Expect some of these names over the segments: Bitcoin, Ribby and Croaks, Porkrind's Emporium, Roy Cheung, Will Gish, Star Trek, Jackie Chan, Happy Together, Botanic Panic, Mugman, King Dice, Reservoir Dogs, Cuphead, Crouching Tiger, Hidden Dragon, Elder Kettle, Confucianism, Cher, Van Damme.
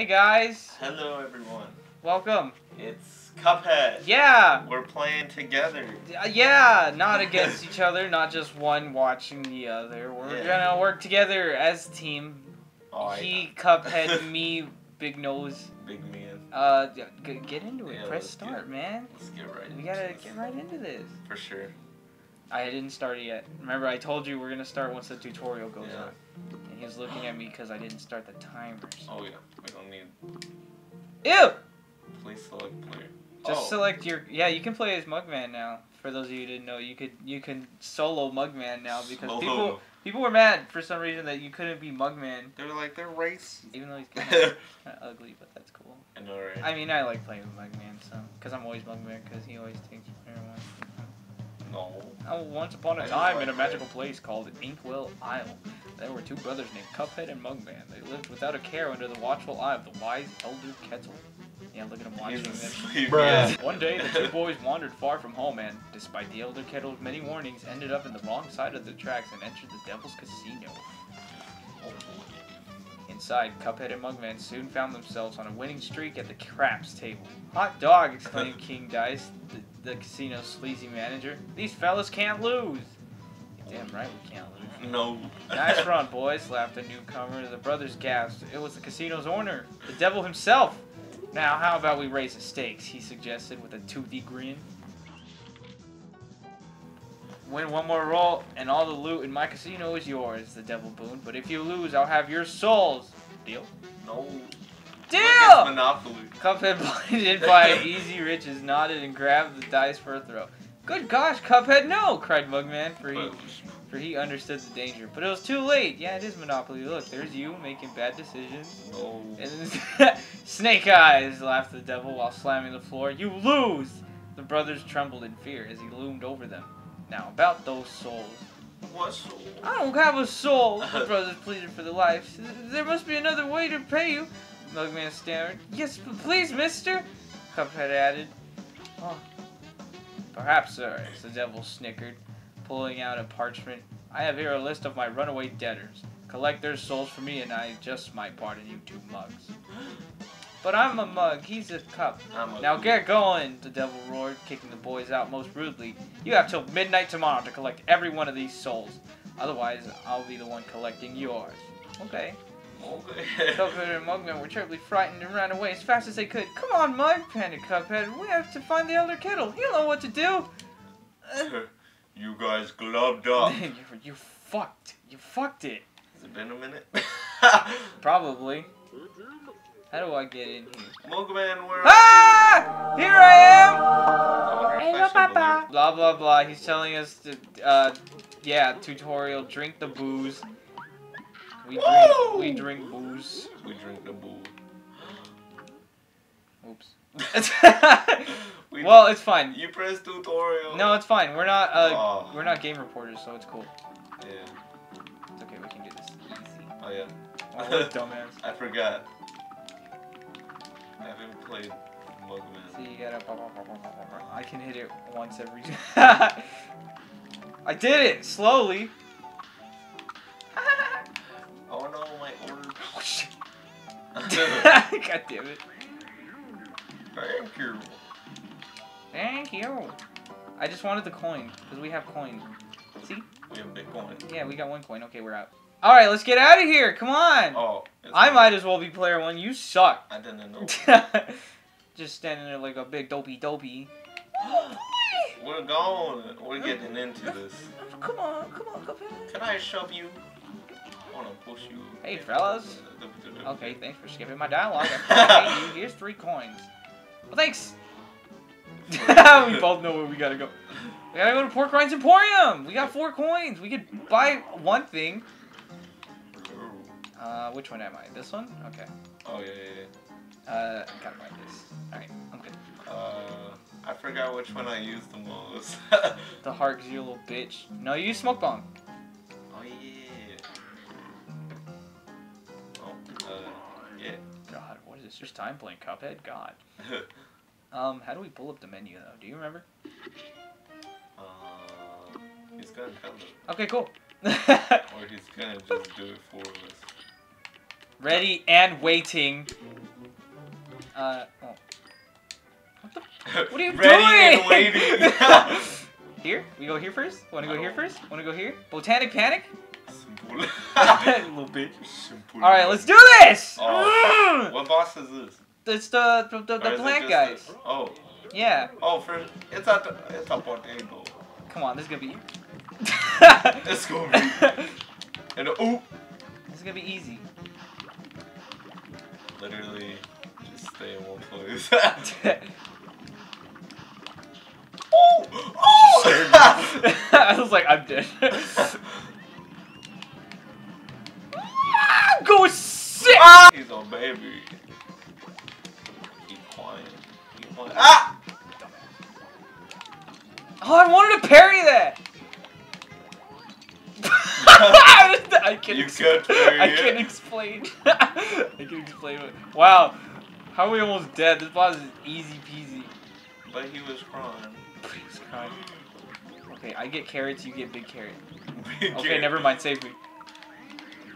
Hey guys! Hello everyone. Welcome. It's Cuphead. Yeah! We're playing together. Yeah! Not against each other, not just one watching the other. We're gonna work together as a team. Oh, he, Cuphead, me, Big Nose. Big man. Get into it. Yeah, press start, man. Let's get right into it. We gotta get right into this. For sure. I didn't start it yet. Remember, I told you we're gonna start once the tutorial goes on. And he was looking at me because I didn't start the timer. Oh yeah, we don't need. Ew. Please select player. Just select your. Yeah, you can play as Mugman now. For those of you who didn't know, you can solo Mugman now because people were mad for some reason that you couldn't be Mugman. They were like, they're racist. Even though he's kind of ugly, but that's cool. I know, right? I mean, I like playing with Mugman, so because I'm always Mugman because he always takes everyone. No. Oh, once upon a time in a magical place called Inkwell Isle, there were two brothers named Cuphead and Mugman. They lived without a care under the watchful eye of the wise Elder Kettle. Yeah, look at him watching this. One day, the two boys wandered far from home and, despite the Elder Kettle's many warnings, ended up in the wrong side of the tracks and entered the Devil's Casino. Inside, Cuphead and Mugman soon found themselves on a winning streak at the craps table. Hot dog, exclaimed King Dice, the casino's sleazy manager. These fellas can't lose. Damn right we can't lose. No. Nice run, boys, laughed the newcomer. The brothers gasped. It was the casino's owner, the devil himself. Now, how about we raise the stakes, he suggested with a toothy grin. Win one more roll, and all the loot in my casino is yours, the devil boon. But if you lose, I'll have your souls. Deal? No. Deal! It's Monopoly. Cuphead, blinded by easy riches, nodded and grabbed the dice for a throw. Good gosh, Cuphead, no! Cried Mugman, for he understood the danger. But it was too late. Yeah, it is Monopoly. Look, there's you making bad decisions. No. And Snake Eyes, laughed the devil while slamming the floor. You lose! The brothers trembled in fear as he loomed over them. Now, about those souls. What soul? I don't have a soul, the brothers pleaded for their lives. There must be another way to pay you, Mugman stammered. Yes, please, mister, Cuphead added. Oh, perhaps, sir, the devil snickered, pulling out a parchment. I have here a list of my runaway debtors. Collect their souls for me, and I just might pardon you two mugs. But I'm a mug, he's a cup. Now get going, the devil roared, kicking the boys out most rudely. You have till midnight tomorrow to collect every one of these souls. Otherwise, I'll be the one collecting yours. Okay. Cuphead and Mugman were terribly frightened and ran away as fast as they could. Come on, Mug, panted Cuphead. We have to find the Elder Kettle. He'll know what to do. You guys gloved up. you fucked. You fucked it. Has it been a minute? Probably. How do I get in here? Mugman, where are you? Here I am! Hey, Papa. Blah, blah, blah. He's telling us to, yeah, tutorial, drink the booze. We drink booze. We drink the booze. Oops. Well, it's fine. You press tutorial. No, it's fine. We're not, we're not game reporters, so it's cool. Yeah. It's okay, we can do this easy. Oh, yeah. Oh, what a dumbass. I forgot. I haven't played Mugman. See, you gotta. I can hit it once every. I did it slowly. Oh no, my order. Oh shit! God damn it! Thank you. Thank you. I just wanted the coin because we have coin. See? We have Bitcoin. Yeah, we got one coin. Okay, we're out. All right, let's get out of here. Come on. Oh. I might as well be player one. You suck. I didn't know. Just standing there like a big dopey. Oh, boy. We're gone. We're getting into this. Come on, come on, come on. Can I shove you? I wanna push you. Hey, fellas. Okay, thanks for skipping my dialogue. Hey, you. Here's 3 coins. Well, thanks. We both know where we gotta go. We gotta go to Porkrind's Emporium. We got 4 coins. We could buy one thing. Which one am I? This one? Okay. Oh, yeah. Gotta buy this. Alright, I'm good. I forgot which one I used the most. The heart, because you little bitch. No, you use smoke bomb. Oh, yeah. Oh, yeah. God, what is this? Just time playing Cuphead? God. How do we pull up the menu, though? Do you remember? He's gonna come. Okay, cool. Or he's gonna just do it for us. Ready and waiting. What are you doing? Ready and waiting. Here? We go here first? Wanna go here first? Wanna go here? Botanic Panic? Simple. Little bitch. Simple. Alright, let's do this! Oh. What boss is this? It's the plant guys. The... Oh. Yeah. Oh, first. It's at the... It's a potato. Come on, this is gonna be... It's gonna be... And oh! This is gonna be easy. Literally, just stay in one place. Oh! Oh! I was like, I'm dead. Go sick! He's a baby. Keep quiet. Keep quiet. Ah! Oh, I wanted to parry that! I can't explain. I can explain it. Wow. How are we almost dead? This boss is easy peasy. But he was crying. Okay, I get carrots, you get big carrot. Okay, never mind, save me.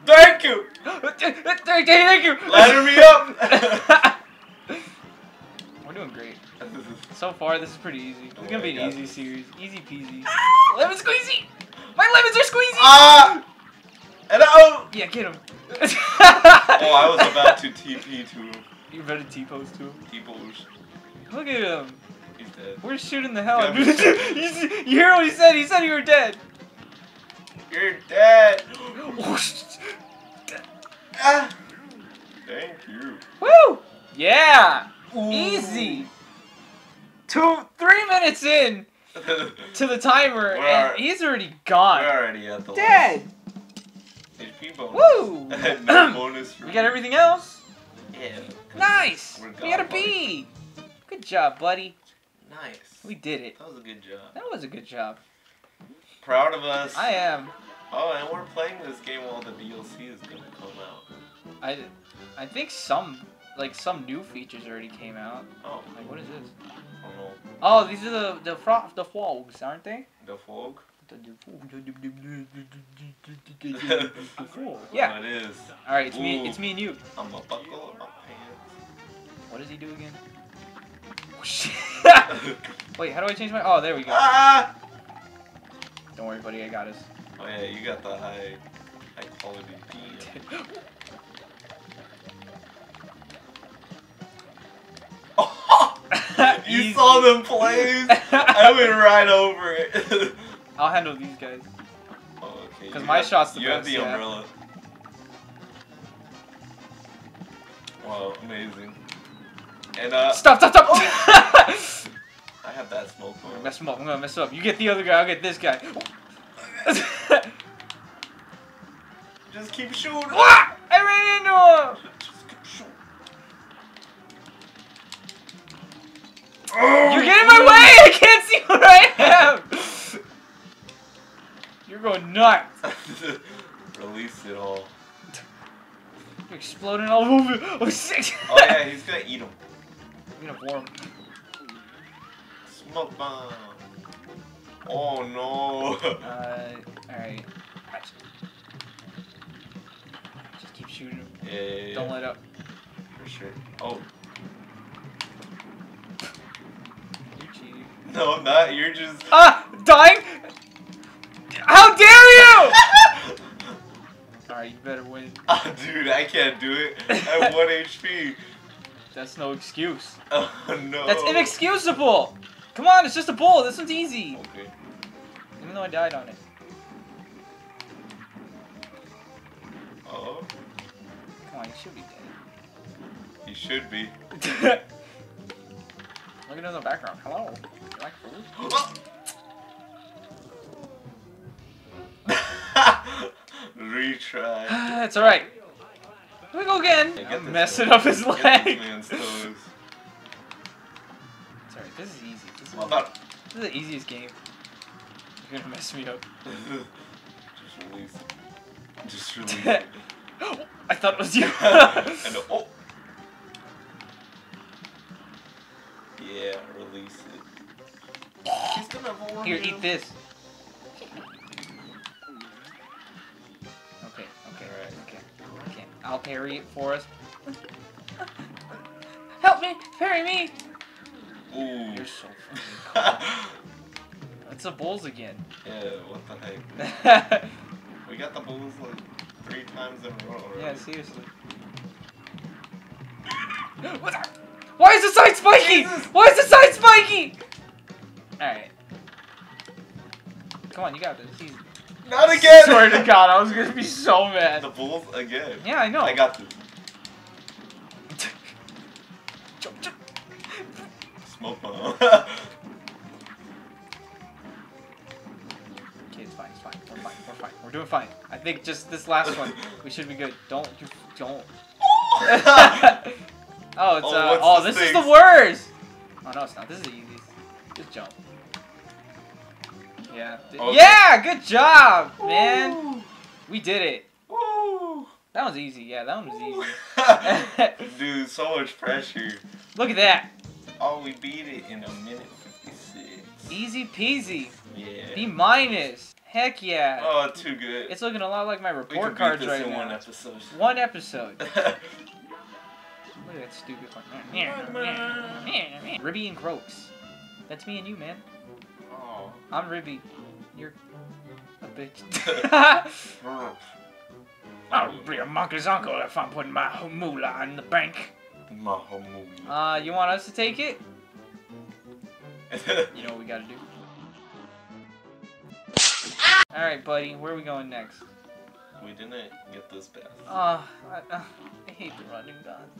Thank you! Thank you! Ladder me up! We're doing great. So far, this is pretty easy. This is gonna be an easy series. Easy peasy. Lemon squeezy! My lemons are squeezy! Ah! And oh! Yeah, get him. Oh, I was about to TP to him. You better T-pose to him. T-pose. Look at him. He's dead. We're shooting the hell out of him. You hear what he said? He said you were dead. You're dead. Ah. Thank you. Woo! Yeah! Ooh. Easy! 3 minutes in to the timer, and he's already gone. We're already at the dead. HP bonus. Woo! No bonus for we got everything else? Yeah. Nice! We got a B! Good job, buddy. Nice. We did it. That was a good job. That was a good job. Proud of us. I am. Oh, and we're playing this game while the DLC is gonna come out. I think some new features already came out. Oh. Like what is this? I don't know. Oh, these are the frogs, aren't they? The frog? Yeah. It is. All right, it's me and you. I'm a buckle of my pants. What does he do again? Wait, how do I change my? Oh, there we go. Ah! Don't worry, buddy. I got us. Oh yeah, you got the high quality pee. Oh! You saw them plays. I went right over it. I'll handle these guys. Oh, okay. Because my shot's the best. You have the umbrella. Wow, amazing. And Stop! Oh. I have that smoke. I'm gonna mess him up. I'm gonna mess up. You get the other guy. I'll get this guy. Just keep shooting. Ah! I ran into him. Just keep shooting. Oh, you're getting my way. I can't see where I am. You're going nuts! Release it all. You're exploding all over. Oh, sick! Oh, yeah, he's gonna eat him. I'm gonna warm. Smoke bomb. Oh, no. Alright. Just keep shooting him. Yeah. Don't let up. For sure. Oh. You're cheating. No, I'm not. You're just. Ah! Dying? How dare you! Alright, you better win. Oh, dude, I can't do it. I have 1 HP. That's no excuse. Oh, no. That's inexcusable! Come on, it's just a bull. This one's easy. Okay. Even though I died on it. Oh? Come on, you should be dead. You should be. Look at in the background. Hello. You like food? Oh! Retry. It's alright. Here we go again. I'm messing up his leg. It's alright, this is easy. This is the easiest game. You're gonna mess me up. Just release it. Just release it. I thought it was you. And oh. Yeah, release it. He's gonna hold here, eat this. Okay. I'll parry it for us. Help me! Parry me! Ooh. You're so fucking cool. That's the bulls again. Yeah, what the heck? We got the bulls like 3 times in a row, right? Yeah, seriously. What's up? Why is the side spiky? Jesus. Why is the side spiky? Alright. Come on, you got this. He's... Not again! I swear to God, I was gonna be so mad. The bulls again. Yeah, I know. I got this. Smoke bomb. Okay, it's fine, it's fine. We're fine, we're fine. We're doing fine. I think just this last one, we should be good. Don't, you don't. Oh, it's oh, this is the worst! Oh, no, it's not. This is the easiest. Just jump. Yeah. Okay. Yeah! Good job, man! Ooh. We did it. Ooh. That was easy. Yeah, that one was easy. Dude, so much pressure. Look at that. Oh, we beat it in a minute 56. Easy peasy. Yeah. B minus. Heck yeah. Oh, too good. It's looking a lot like my report cards right now. We could beat this in 1 episode. 1 episode. Look at that stupid one. Yeah. Ribby and Croaks. That's me and you, man. Oh. I'm Ribby. You're a bitch. I'll be a monkey's uncle if I'm putting my moolah in the bank. You want us to take it? You know what we gotta do. Alright, buddy, where are we going next? We didn't get this bath. I hate the running guns.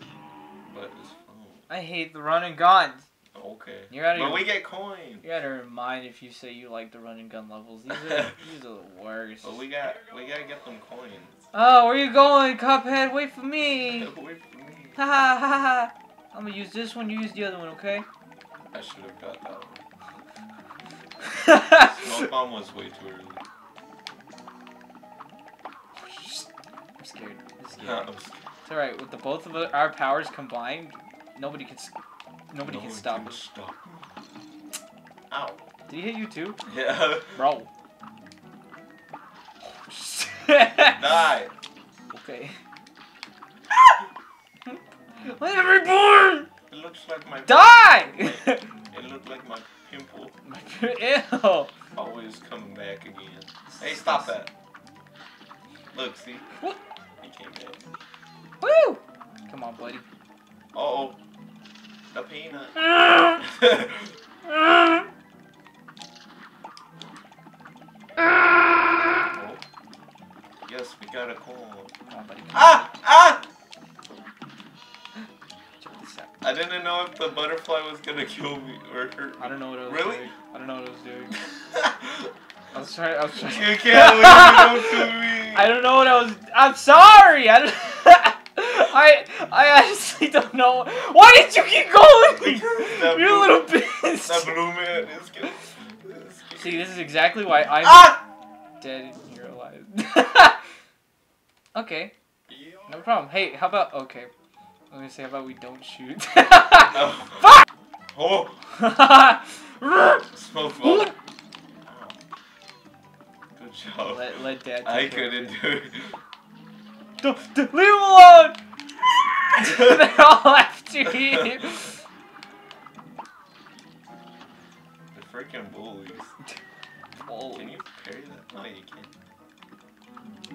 But it's fun. I hate the running guns. Okay. You're out of but we get coins. You gotta remind if you say you like the running gun levels. These are the worst. But we gotta get them coins. Oh, where you going, Cuphead? Wait for me. Wait for me. Ha ha ha ha! I'm gonna use this one, you use the other one, okay? I should have got that one. Smoke bomb was way too early. I'm scared. I'm scared. Yeah, I'm scared. It's alright, with the both of our powers combined, nobody can stop us. Ow. Did he hit you too? Yeah. Bro. Die! Okay. I am reborn! It looks like my... Die! It looked like my pimple. Ew! Always coming back again. Hey, stop that. Look, see? What? He came back. Woo! Come on, buddy. Uh-oh. The peanut. Oh. Yes, we got a call. Come on, buddy. Ah! Ah! I didn't know if the butterfly was gonna kill me or hurt me. I don't know what I was doing. I don't know what I was doing. I was trying. You can't look to me. I don't know what I was. I'm sorry. I honestly don't know. Why did you keep going? You're a little bitch. That blue man is getting. See, this is exactly why I'm dead and you're alive. Okay. No problem. Hey, how about okay. I'm gonna say, how about we don't shoot? Fuck! Oh! Smoke bomb. Good job. Let Dad. I couldn't do it. Leave him alone! They're all after you. The freaking bullies. Oh, can you parry that? No, you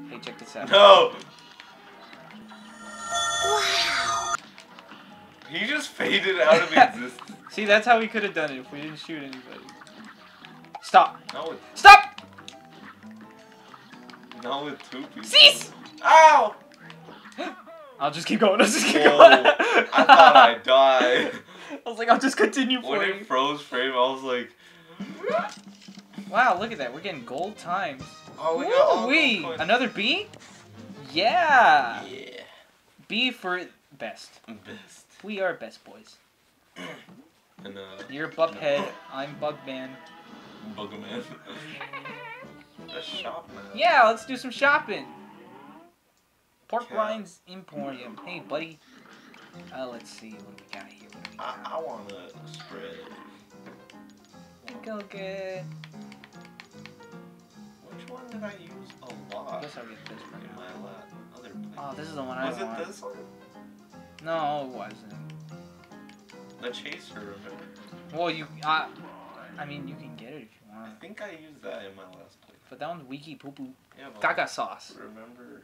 can't. Hey, check this out. No! He just faded out of existence. See, that's how we could have done it if we didn't shoot anybody. Stop. No, stop! Not with 2 people. Cease! Ow! I'll just keep going. I'll just keep going. I thought I died. I was like, I'll just continue for you. When it froze frame, I was like... Wow, look at that. We're getting gold times. Oh, we got all gold coins. Another B? Yeah. Yeah. B for best. Best. We are best boys. And, you're Bubhead, I'm Bugman. Bugman. Let's shop now. Yeah, let's do some shopping. Porkrind's Emporium. Hey, buddy. Let's see what we got here. I want to spread. Go good. Which one did I use a lot? I guess I'll get this one. Oh, this is the one I want. Was it this one? No, it wasn't. a chaser, remember? Well, you... I mean, you can get it if you want. I think I used that in my last play. But that one's wiki poo-poo. Yeah, Gaga sauce. Remember,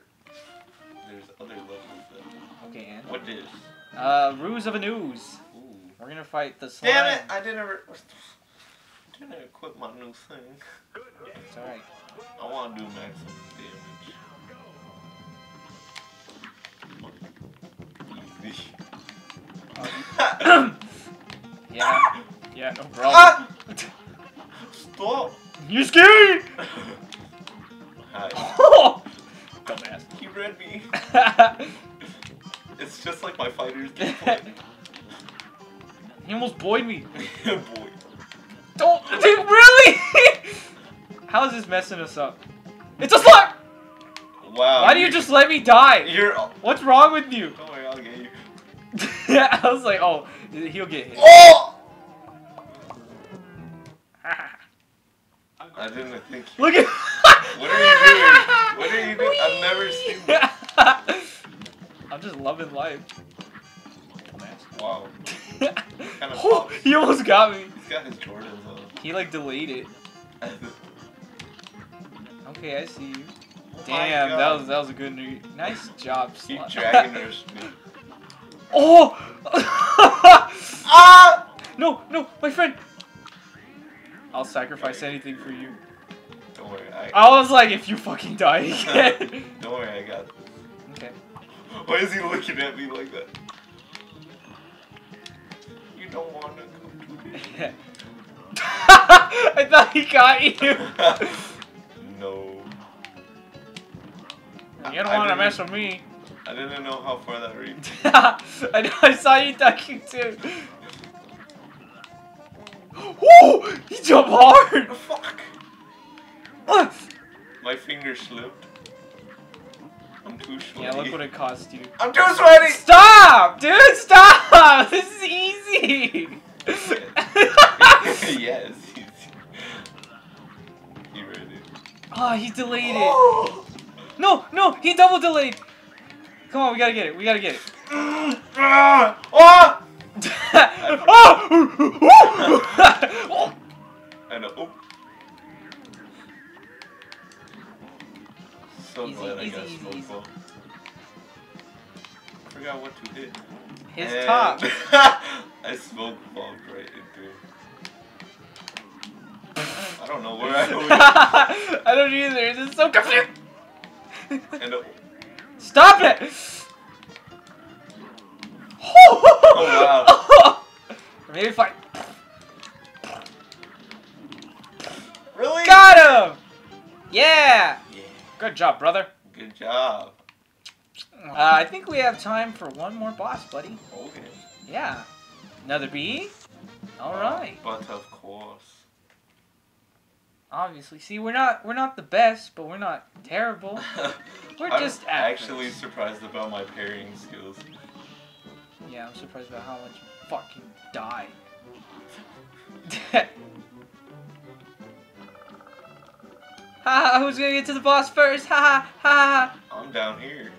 there's other levels that... Okay, and? What is? Ruse of a News. Ooh. We're gonna fight the slime. Damn it! I didn't... I didn't equip my new thing. It's alright. I want to do maximum damage. Yeah. Yeah, no problem. Ah! Stop! You scared! Hi. Oh! Dumbass. He read me. It's just like my fighter's game. He almost boyed me. Boy. Don't. Dude, really? How is this messing us up? It's a slug! Wow. Why do you just let me die? You're. What's wrong with you? Don't worry, I'll get you. Yeah, I was like, oh, he'll get hit. Oh! I didn't think. Look at. What are you doing? What are you doing? I've never seen that. I'm just loving life. Wow. Kind of oh, he almost got me. He's got his Jordans on. He like delayed it. Okay, I see you. Oh, damn, that was a good news. Nice job, Slug. Keep dragging her. Oh! Ah! No, no, my friend. I'll sacrifice anything for you. Don't worry. I was like, if you fucking die again. Don't worry, I got this. Okay. Why is he looking at me like that? You don't want to go to me. I thought he got you. No. You don't want to mess with me. I didn't know how far that reached. I saw you ducking too. Whoa! He jumped hard! Oh, fuck! My finger slipped. I'm too sweaty. Yeah, look what it cost you. I'm too sweaty! Stop! Dude, stop! This is easy! Yes, yeah, it's easy. He read it. Oh, he delayed it. No, no, he double delayed. Come on, we gotta get it. We gotta get it. Oh! Oh! And oh. So easy, glad easy, I got easy, easy. I forgot what to hit. His and top. I smoke bombed right into it. I don't know where I went. I don't either. This is so confusing. And oh. Stop it! Oh, wow. Maybe if I... Really? Got him! Yeah! Yeah. Good job, brother. Good job. I think we have time for one more boss, buddy. Okay. Yeah. Another bee? Alright. But of course. Obviously, see, we're not the best, but we're not terrible. We're just actors. I'm actually surprised about my parrying skills. Yeah, I'm surprised about how much you fucking die. Ha! Who's gonna get to the boss first? Ha! Ha! I'm down here.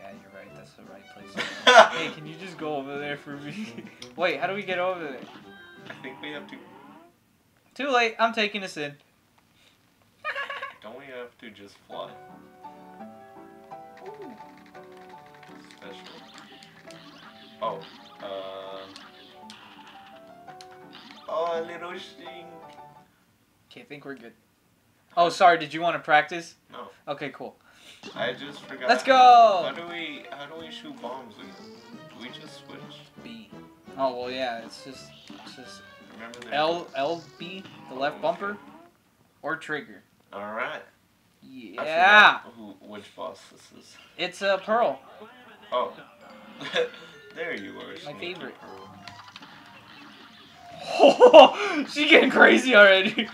Yeah, you're right. That's the right place. Hey, can you just go over there for me? Wait, how do we get over there? I think we have to. Too late. I'm taking this in. Don't we have to just fly? Ooh. Special. Oh. Oh, little thing. Okay, I think we're good. Oh, sorry. Did you want to practice? No. Okay, cool. I just forgot. Let's go. How do we shoot bombs? Do we just switch? B. Oh well, yeah. It's just. Remember LB the left bumper, or trigger. All right. Yeah. Which boss this is? It's a Pearl. Oh, there you are. My favorite. Oh, she getting crazy already,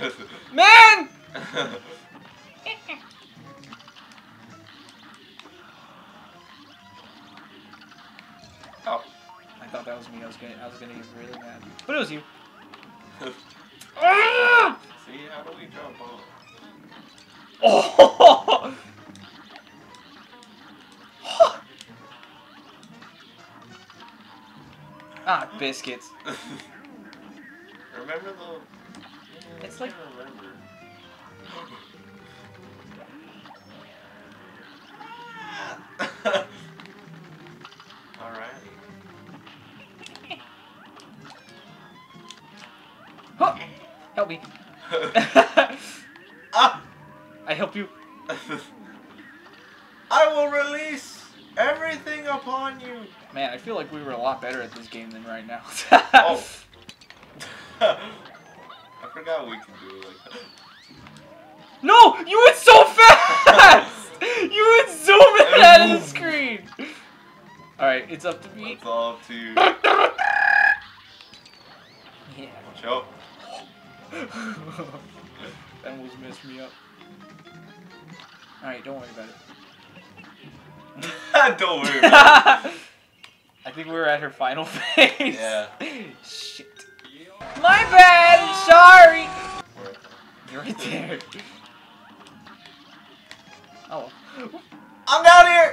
man. Oh. I thought that was me. I was gonna get really mad, but it was you. Ah! See, how do we drop off? Oh! Ah, biscuits. Remember the... It's like... Remember. Alright. Oh! Help me. Ah! I help you. I will release everything upon you. Man, I feel like we were a lot better at this game than right now. Oh. I forgot we can do it like that. No! You went so fast! You went zooming out of the screen! Alright, it's up to me. It's all up to you. Yeah. Watch out. That almost messed me up. Alright, don't worry about it. Don't worry about it. I think we were at her final phase. Yeah. Shit. My bad! Sorry! You're right there. Oh. I'm down here!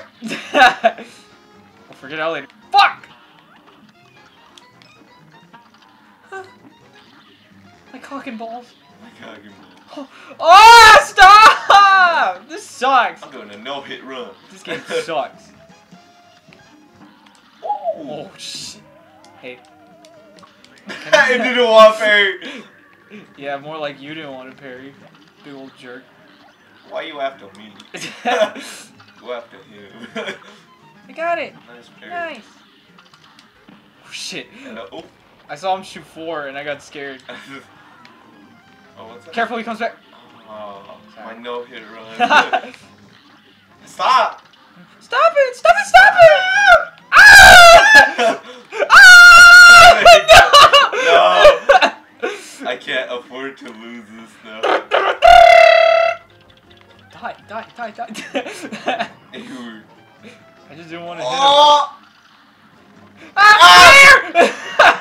I'll forget out later. Fuck! My cock and balls. My cock and balls. Oh, stop! This sucks. I'm doing a no-hit run. This game sucks. Ooh. Oh, shit. Hey. You didn't want to parry. Yeah, more like you didn't want to parry, big old jerk. Why you after me? Go after him. I got it. Nice parry. Nice. Oh shit. Oh. I saw him shoot 4 and I got scared. Oh, what's that? Careful, he comes back. Oh, my no-hit run. Stop! Stop it! Stop it! Stop it! Ah! Ah! No! No! I can't afford to lose this now. Die, die, die, die. Ew. I just didn't want to hit him. Ah, ah!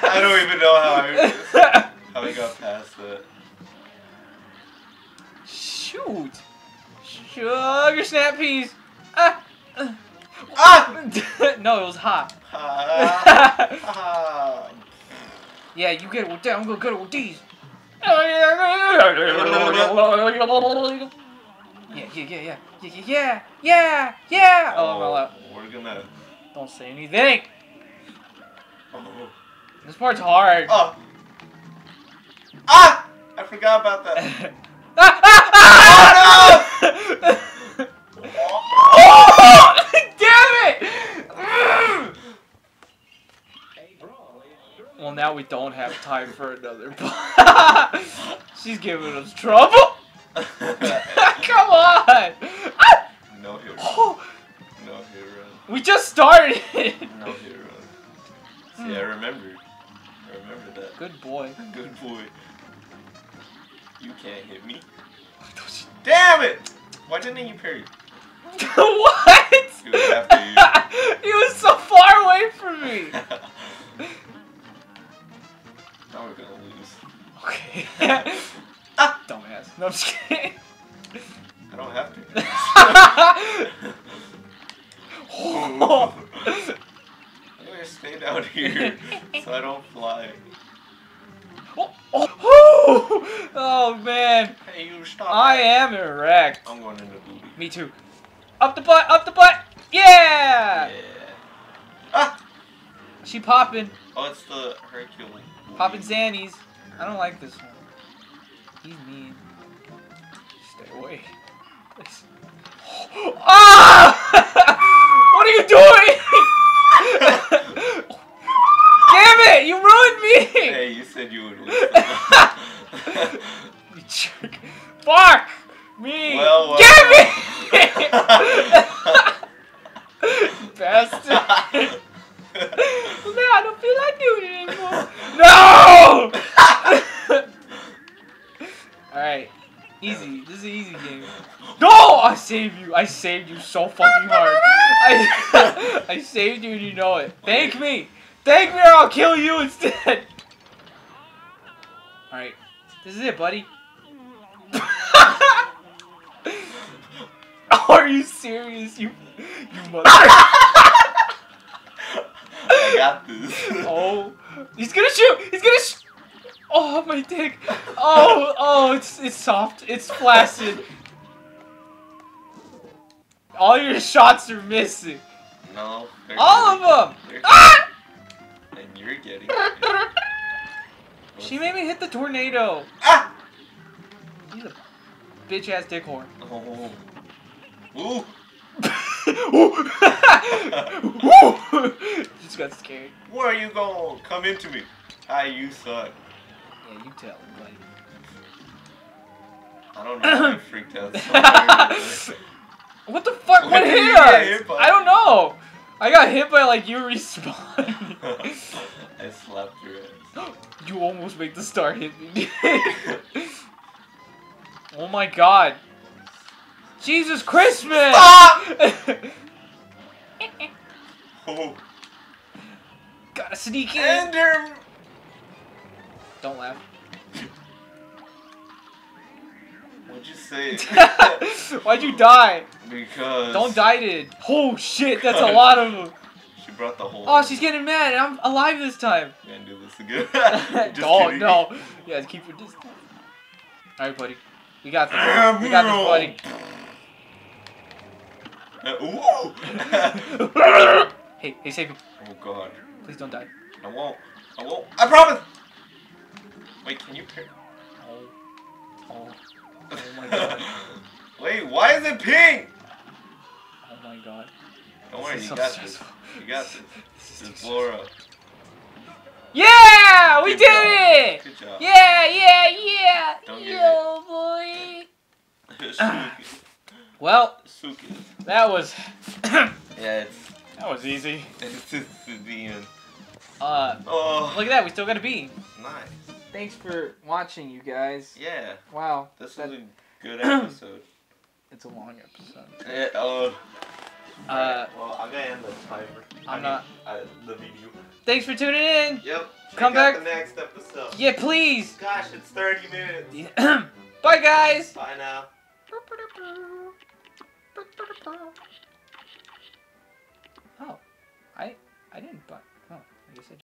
I don't even know how I got past that. Shoot. Sugar snap peas. Ah! Ah! No, it was hot. Yeah, you get it with that, I'm gonna get it with these. Yeah. Oh, I'm all out. We're gonna... Don't say anything. Oh. This part's hard. Oh. Ah! I forgot about that. Ah! Ah! Ah! Oh, no! Well, now we don't have time for another. She's giving us trouble. Come on. No hero. Oh. No hero. We just started. No hero. See, I remembered. I remember that. Good boy. Good boy. You can't hit me. Damn it! Why didn't you parry? What? He was after you. He was so far away from me. Now we're gonna lose. Okay. Ah, dumbass. No, I'm just kidding. I don't have to. Oh. I'm gonna stay down here so I don't fly. Oh, oh. Oh man. Hey, you stop. I am erect. I'm going into booty. Me too. Up the butt. Up the butt. Yeah. Yeah. Ah. She popping. Oh, it's the Hercules. Poppin' Zannies. I don't like this one. He's mean. Stay away. Please. Ah! What are you doing? Damn it! You ruined me! Hey, you said you would lose. You jerk. Fuck! Me! Well, damn it! You bastard! No, I don't feel like doing it anymore. No! Alright. Easy. This is an easy game. No! I saved you. I saved you so fucking hard. I saved you and you know it. Thank me. Thank me or I'll kill you instead. Alright. This is it, buddy. Are you serious? You mother... I got this. Oh. He's gonna shoot! He's gonna shoot! Oh, my dick! Oh, it's soft. It's flaccid. All your shots are missing. No. All of them! Ah! And you're getting it. She made me hit the tornado. Ah! He's a bitch-ass dick whore. Oh. Ooh. Just got scared. Where are you going? Come into me. Hi, you suck. Yeah, you tell him, buddy. I don't know. I freaked out. So what the fuck? What hit us? I don't know. I got hit by like you respawn. I slapped your ass. You almost make the star hit me. Oh my god. Jesus Christmas! Stop! Oh. Gotta sneak in. Ender. Don't laugh. What'd you say? Why'd you die? Because. Don't die, dude. Oh shit, that's a lot of them. She brought the whole. Oh, she's getting mad, and I'm alive this time. Can't do this again. Oh no. Yeah, keep your distance. All right, buddy. We got this. We got this, buddy. Hey, save me. Oh god. Please don't die. I won't. I won't. I promise! Wait, can you pick? Oh. Oh. Oh my god. Wait, why is it pink? Oh my god. Don't worry, you got this. You got this. This is Laura. Yeah! We did it! Good job. Yeah, yeah, yeah! Yo, boy! Well, that was that was easy. The end. Look at that, we still got a B. Nice. Thanks for watching, you guys. Yeah. Wow. This was a good episode. It's a long episode. Yeah. Well, I'm gonna end the timer. The video. Thanks for tuning in. Yep. Come back the next episode. Yeah, please. Gosh, it's 30 minutes. Yeah. Bye, guys. Bye now. Oh, I didn't buy. Oh, I guess I did.